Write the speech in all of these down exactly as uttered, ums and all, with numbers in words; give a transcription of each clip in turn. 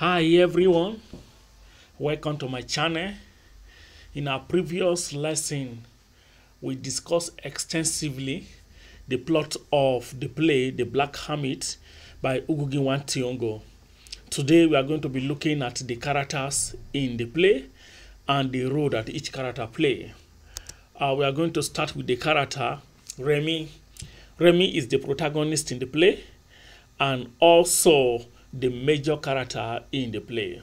Hi everyone, welcome to my channel. In our previous lesson, we discussed extensively the plot of the play The Black Hermit by Ngugi Wa Thiong'o. Today we are going to be looking at the characters in the play and the role that each character plays. Uh, we are going to start with the character Remi. Remi is the protagonist in the play and also the major character in the play.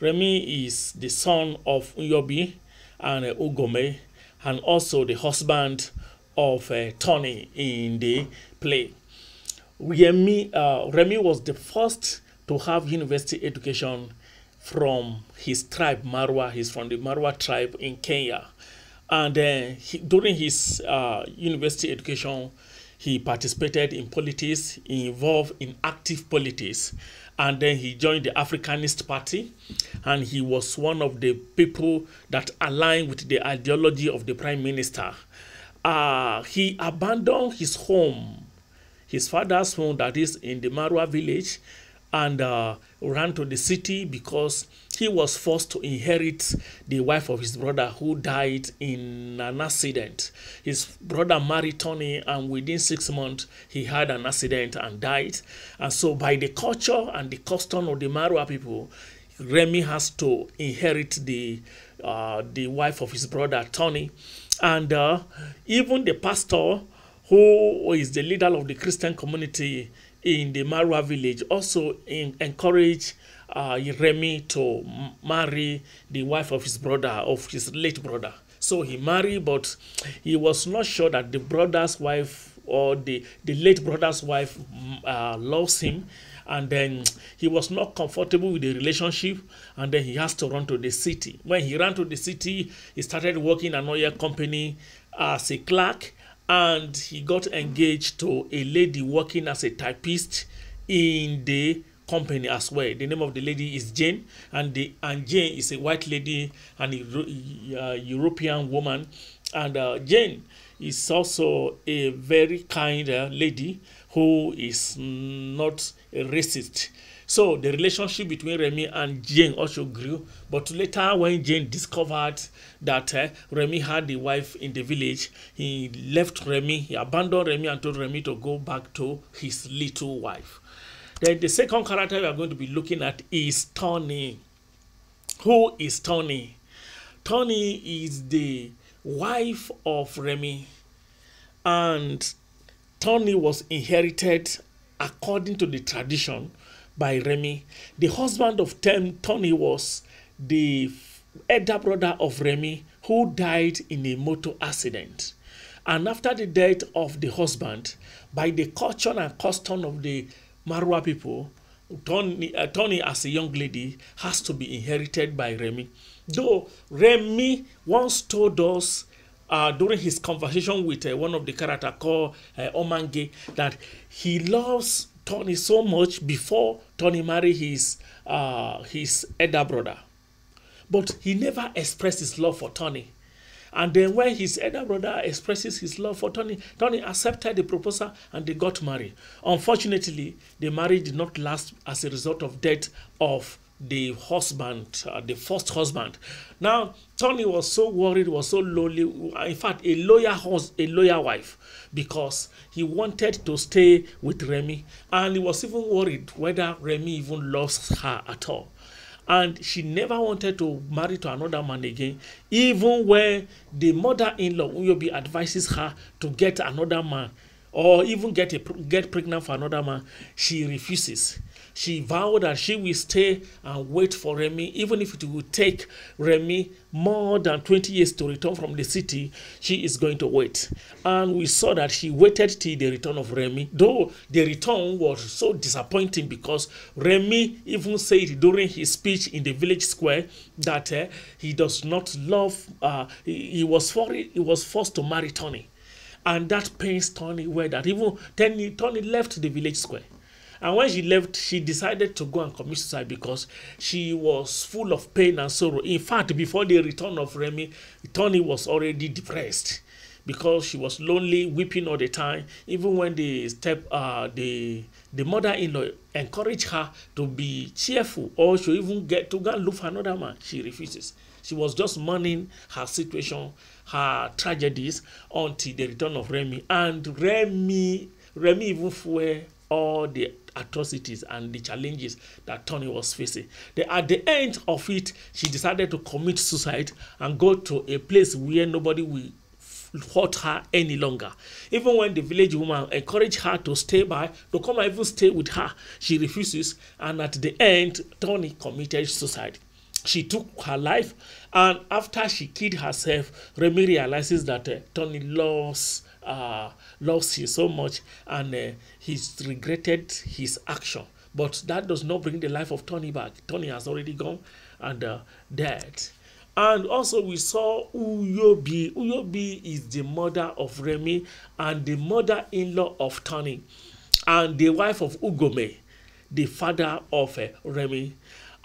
Remi is the son of Unjobe and uh, Ugome, and also the husband of uh, Tony in the play. Remi, uh, Remi was the first to have university education from his tribe Marua. He's from the Marua tribe in Kenya. And uh, he, during his uh, university education, he participated in politics, he involved in active politics, and then he joined the Africanist Party, and he was one of the people that aligned with the ideology of the Prime Minister. Uh, he abandoned his home, his father's home that is in the Marua village, and uh, ran to the city because he was forced to inherit the wife of his brother who died in an accident. His brother married Tony, and within six months, he had an accident and died. And so by the culture and the custom of the Marua people, Remi has to inherit the, uh, the wife of his brother, Tony. And uh, even the pastor, who is the leader of the Christian community in the Marua village, also in, encouraged uh, Remi to marry the wife of his brother, of his late brother. So he married, but he was not sure that the brother's wife or the, the late brother's wife uh, loves him. And then he was not comfortable with the relationship, and then he has to run to the city. When he ran to the city, he started working in an oil company as a clerk, and he got engaged to a lady working as a typist in the company as well. The name of the lady is Jane, and the and Jane is a white lady and a uh, European woman, and uh, Jane is also a very kind uh, lady who is not a racist. So the relationship between Remi and Jane also grew, but later when Jane discovered that uh, Remi had a wife in the village, he left Remi, he abandoned Remi and told Remi to go back to his little wife. Then the second character we are going to be looking at is Tony. Who is Tony? Tony is the wife of Remi, and Tony was inherited according to the tradition by Remi. The husband of Tony was the elder brother of Remi who died in a motor accident. And after the death of the husband, by the culture and custom of the Marua people, Tony, uh, Tony as a young lady has to be inherited by Remi. Though Remi once told us Uh, during his conversation with uh, one of the characters called uh, Omange, that he loves Tony so much before Tony married his uh, his elder brother. But he never expressed his love for Tony. And then when his elder brother expresses his love for Tony, Tony accepted the proposal and they got married. Unfortunately, the marriage did not last as a result of death of the husband, uh, the first husband. Now, Tony was so worried, was so lonely. In fact, a loyal host, a loyal wife, because he wanted to stay with Remi, and he was even worried whether Remi even loves her at all. And she never wanted to marry to another man again, even when the mother-in-law Unjobe advises her to get another man, or even get a, get pregnant for another man. She refuses. She vowed that she will stay and wait for Remi, even if it will take Remi more than twenty years to return from the city. She is going to wait. And we saw that she waited till the return of Remi, though the return was so disappointing because Remi even said during his speech in the village square that uh, he does not love, uh, he, he, was for, he was forced to marry Tony. And that pains Tony where that even Tony, Tony left the village square. And when she left, she decided to go and commit suicide because she was full of pain and sorrow. In fact, before the return of Remi, Tony was already depressed because she was lonely, weeping all the time. Even when the step, uh, the the mother-in-law encouraged her to be cheerful, or she even get to go and look for another man, she refuses. She was just mourning her situation, her tragedies, until the return of Remi. And Remi, Remi even fueled all the atrocities and the challenges that Tony was facing. They, at the end of it, she decided to commit suicide and go to a place where nobody will hurt her any longer. Even when the village woman encouraged her to stay by, to come and even stay with her, she refuses, and at the end, Tony committed suicide. She took her life, and after she killed herself, Remi realizes that uh, Tony loves uh, loves him so much, and uh, he's regretted his action. But that does not bring the life of Tony back. Tony has already gone and uh, dead. And also we saw Unjobe. Unjobe is the mother of Remi and the mother-in-law of Tony, and the wife of Ugome, the father of uh, Remi.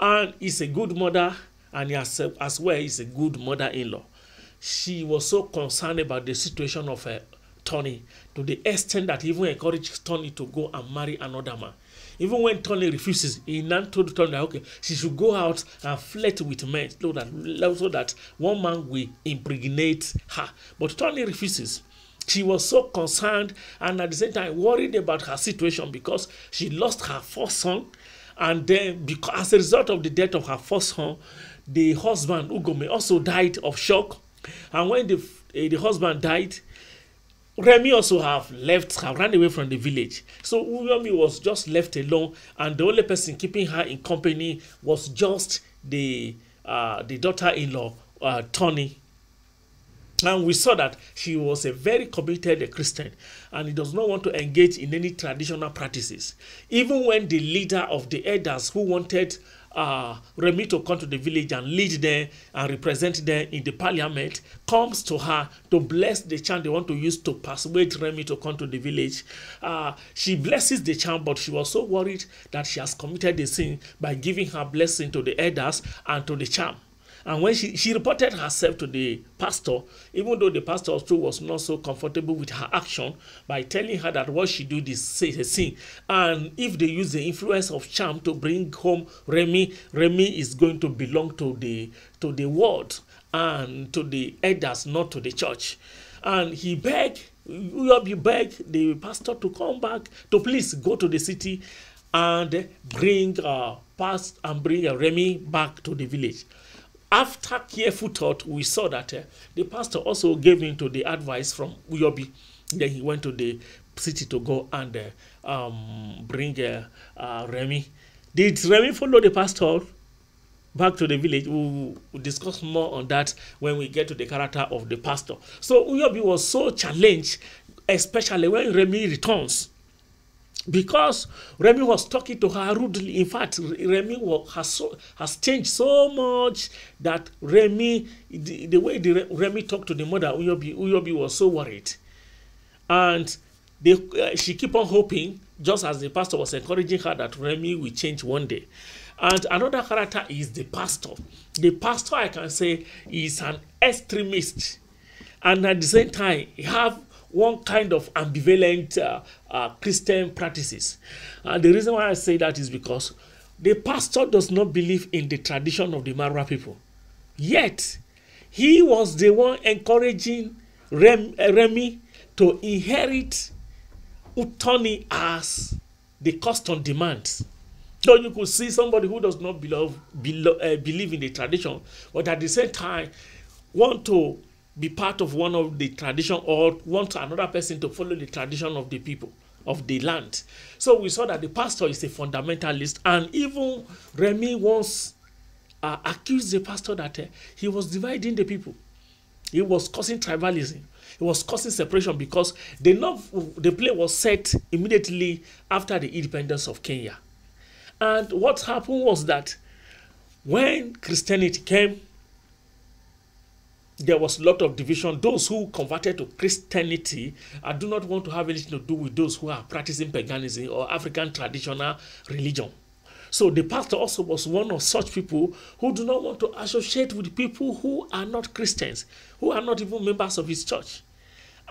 And is a good mother, and as well is a good mother-in-law. She was so concerned about the situation of uh, Tony, to the extent that even encouraged Tony to go and marry another man. Even when Tony refuses, he now told Tony that okay, she should go out and flirt with men, so that, so that one man will impregnate her. But Tony refuses. She was so concerned, and at the same time worried about her situation, because she lost her first son. And then, because as a result of the death of her first son, the husband, Ugome, also died of shock. And when the, uh, the husband died, Remi also have left, have run away from the village. So Remi was just left alone, and the only person keeping her in company was just the, uh, the daughter-in-law, uh, Tony. And we saw that she was a very committed Christian, and he does not want to engage in any traditional practices. Even when the leader of the elders who wanted uh, Remi to come to the village and lead them and represent them in the parliament comes to her to bless the chant they want to use to persuade Remi to come to the village, uh, she blesses the chant, but she was so worried that she has committed a sin by giving her blessing to the elders and to the chant. And when she, she reported herself to the pastor, even though the pastor too was not so comfortable with her action, by telling her that what she did is sin. And if they use the influence of charm to bring home Remi, Remi is going to belong to the, to the world and to the elders, not to the church. And he begged, Unjobe begged the pastor to come back, to please go to the city and bring, uh, past, and bring uh, Remi back to the village. After careful thought, we saw that uh, the pastor also gave in to the advice from Unjobe. Then he went to the city to go and uh, um, bring uh, uh, Remi. Did Remi follow the pastor back to the village? We'll discuss more on that when we get to the character of the pastor. So Unjobe was so challenged, especially when Remi returns, because Remi was talking to her rudely. In fact, Remi was, has, so, has changed so much that Remi, the, the way the Remi talked to the mother, Unjobe, Unjobe was so worried. And they, uh, she kept on hoping, just as the pastor was encouraging her, that Remi will change one day. And another character is the pastor. The pastor, I can say, is an extremist. And at the same time, he have one kind of ambivalent uh, uh, Christian practices. And uh, the reason why I say that is because the pastor does not believe in the tradition of the Marua people. Yet, he was the one encouraging Rem, uh, Remi to inherit Utoni as the custom demands. So you could see somebody who does not beloved, belo uh, believe in the tradition, but at the same time want to be part of one of the tradition, or want another person to follow the tradition of the people, of the land. So we saw that the pastor is a fundamentalist, and even Remi once uh, accused the pastor that uh, he was dividing the people. He was causing tribalism. He was causing separation, because the, the play was set immediately after the independence of Kenya. And what happened was that when Christianity came, there was a lot of division. Those who converted to Christianity I do not want to have anything to do with those who are practicing paganism or African traditional religion. So the pastor also was one of such people who do not want to associate with people who are not Christians, who are not even members of his church.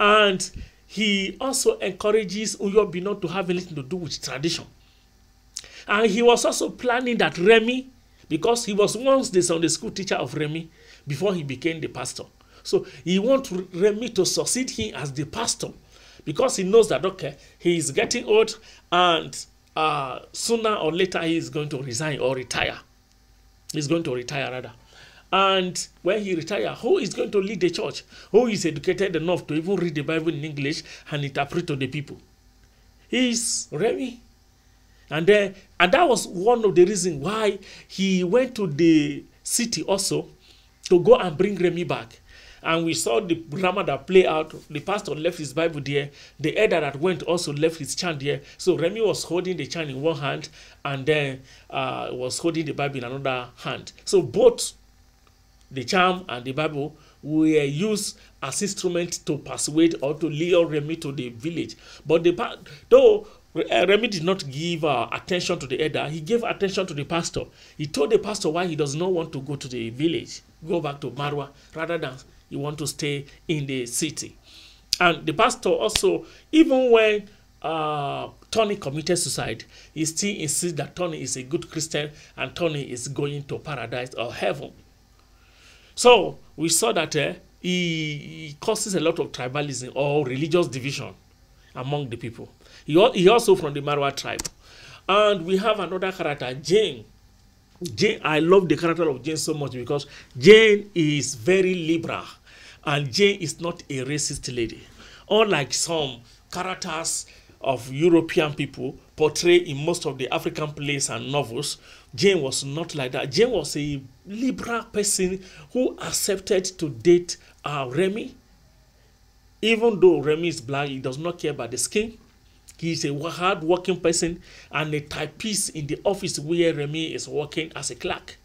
And he also encourages Unjobe not to have anything to do with tradition. And he was also planning that Remi, because he was once the Sunday school teacher of Remi before he became the pastor. So he wants Remi to succeed him as the pastor, because he knows that, okay, he is getting old, and uh, sooner or later he is going to resign or retire. He's going to retire, rather. And when he retires, who is going to lead the church? Who is educated enough to even read the Bible in English and interpret to the people? He's Remi. And then, and that was one of the reasons why he went to the city also to go and bring Remi back. And we saw the drama that played out. The pastor left his Bible there. The elder that went also left his chant there. So Remi was holding the chant in one hand, and then uh, was holding the Bible in another hand. So both the charm and the Bible were used as instruments to persuade or to lure Remi to the village. But the though Remi did not give uh, attention to the elder, he gave attention to the pastor. He told the pastor why he does not want to go to the village, go back to Marua, rather than he want to stay in the city. And the pastor also, even when uh, Tony committed suicide, he still insists that Tony is a good Christian and Tony is going to paradise or heaven. So we saw that uh, he, he causes a lot of tribalism or religious division among the people. He, he also from the Marua tribe. And we have another character, Jane. Jane, I love the character of Jane so much, because Jane is very liberal. And Jane is not a racist lady, unlike some characters of European people portrayed in most of the African plays and novels. Jane was not like that. Jane was a liberal person who accepted to date uh, Remi. Even though Remi is black, he does not care about the skin. He is a hard-working person and a typist in the office where Remi is working as a clerk.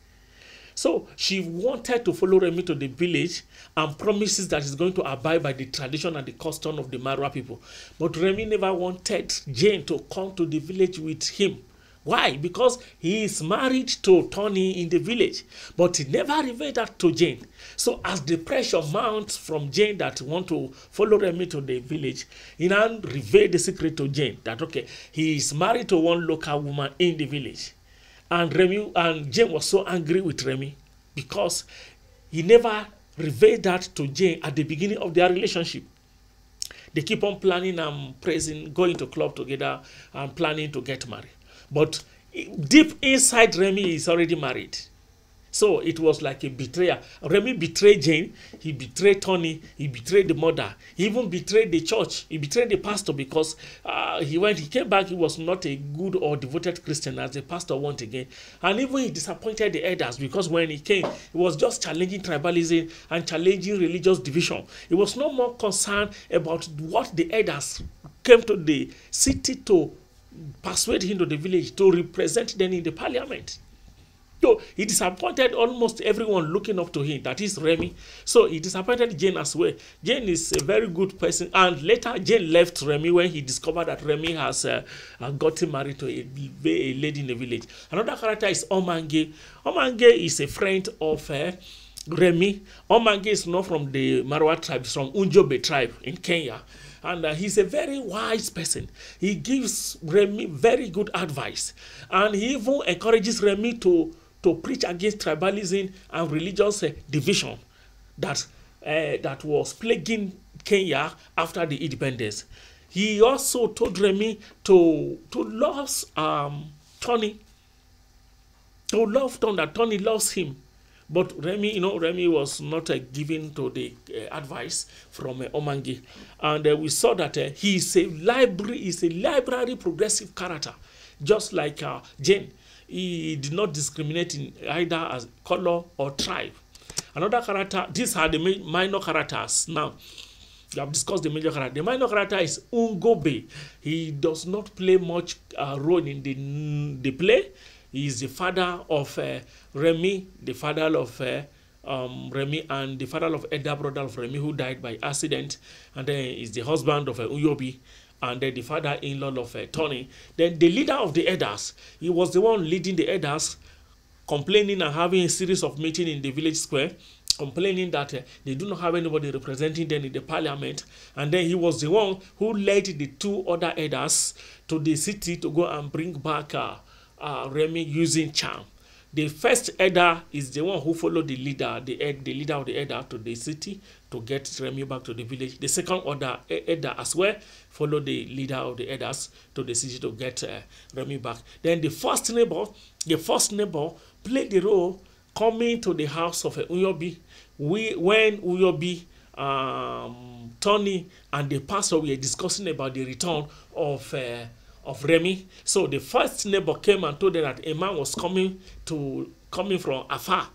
So she wanted to follow Remi to the village and promises that she's going to abide by the tradition and the custom of the Marua people. But Remi never wanted Jane to come to the village with him. Why? Because he is married to Tony in the village, but he never revealed that to Jane. So as the pressure mounts from Jane that want to follow Remi to the village, he now revealed the secret to Jane that, okay, he is married to one local woman in the village. And Remi, and Jane was so angry with Remi because he never revealed that to Jane at the beginning of their relationship. They keep on planning and praising, going to club together and planning to get married. But deep inside, Remi is already married. So it was like a betrayal. Remi betrayed Jane, he betrayed Tony, he betrayed the mother, he even betrayed the church, he betrayed the pastor, because uh, he went, he came back, he was not a good or devoted Christian as the pastor once again. And even he disappointed the elders, because when he came, he was just challenging tribalism and challenging religious division. He was no more concerned about what the elders came to the city to persuade him to the village to represent them in the parliament. So he disappointed almost everyone looking up to him, that is Remi. So he disappointed Jane as well. Jane is a very good person, and later Jane left Remi when he discovered that Remi has uh, gotten married to a, a lady in the village. Another character is Omange. Omange is a friend of uh, Remi. Omange is not from the Marua tribe, from Unjobe tribe in Kenya. And uh, he's a very wise person. He gives Remi very good advice. And he even encourages Remi to, to preach against tribalism and religious uh, division that, uh, that was plaguing Kenya after the independence. He also told Remi to, to love um, Tony, to love Tony, that Tony loves him. But Remi, you know, Remi was not uh, given to the uh, advice from uh, Omange. And uh, we saw that uh, he is a library, is a library progressive character, just like uh, Jane. He did not discriminate in either as color or tribe. Another character, these are the minor characters now. We have discussed the major character. The minor character is Unjobe. He does not play much uh, role in the, the play. He is the father of uh, Remi, the father of uh, um, Remi, and the father of elder brother of Remi, who died by accident. And then is the husband of uh, Unjobe, and then the father-in-law of uh, Tony. Then the leader of the elders. He was the one leading the elders, complaining and having a series of meetings in the village square. complaining that uh, they do not have anybody representing them in the parliament. And then he was the one who led the two other elders to the city to go and bring back uh, uh, Remi using charm. The first elder is the one who followed the leader, the, the leader of the elder to the city to get Remi back to the village. The second order elder as well followed the leader of the elders to the city to get uh, Remi back. Then the first neighbor, the first neighbor played the role coming to the house of Unjobe, we when Unjobe, um, Tony, and the pastor were discussing about the return of uh, of Remi. So the first neighbor came and told them that a man was coming to coming from afar.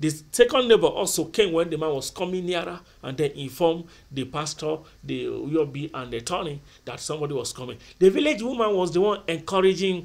The second neighbor also came when the man was coming nearer, and then informed the pastor, the Unjobe, and the Tony that somebody was coming. The village woman was the one encouraging,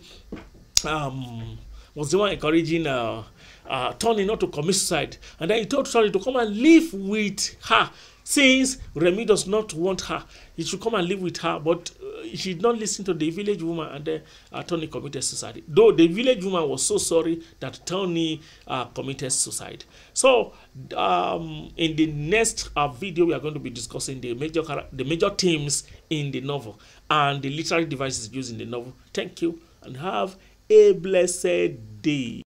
um, was the one encouraging. Uh, Uh, Tony not to commit suicide, and then he told Tony to come and live with her since Remi does not want her. He should come and live with her, but uh, she did not listen to the village woman, and then uh, Tony committed suicide. Though the village woman was so sorry that Tony uh, committed suicide. So um, in the next uh, video, we are going to be discussing the major the major themes in the novel and the literary devices used in the novel. Thank you, and have a blessed day.